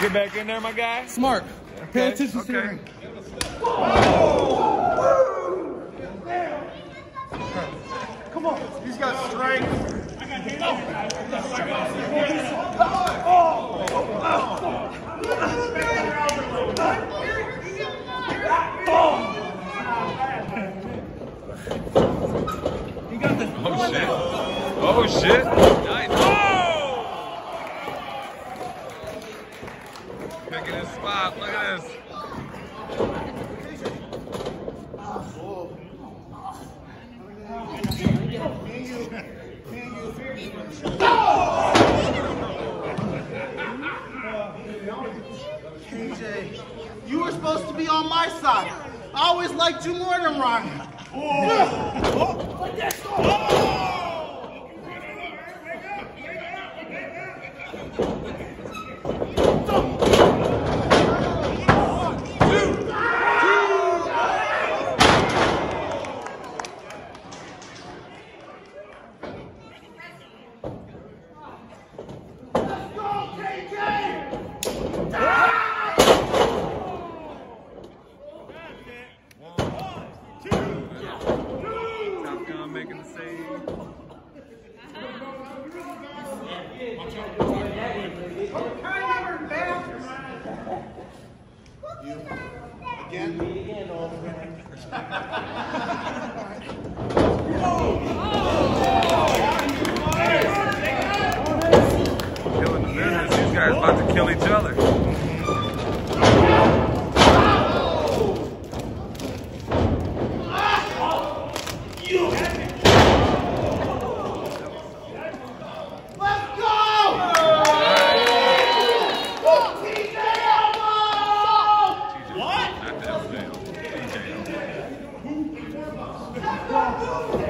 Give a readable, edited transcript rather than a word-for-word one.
Get back in there, my guy. Smart. Okay. Pay attention to the ring. Come on. He's got strength. I got hit. Oh, shit. Oh, shit. Nice. Look at this. KJ, you were supposed to be on my side. I always liked you more than Ronnie. Two! Now